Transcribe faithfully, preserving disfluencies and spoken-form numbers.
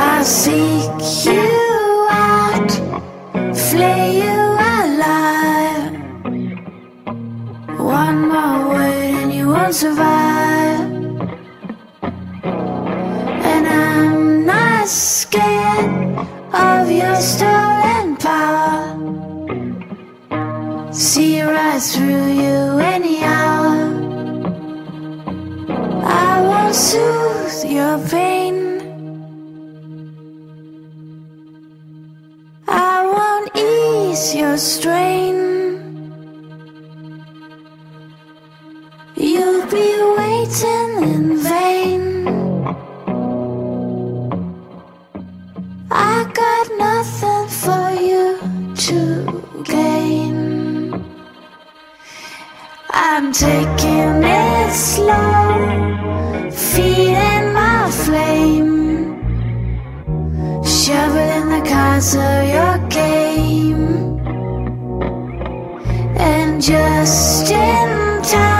I seek you out, flay you alive. One more word and you won't survive. And I'm not scared of your stolen power. See right through you any hour. I will soothe your pain. Your strain, you'll be waiting in vain. I got nothing for you to gain. I'm taking it slow, feeding my flame, shoveling the cards of your game. Just in time.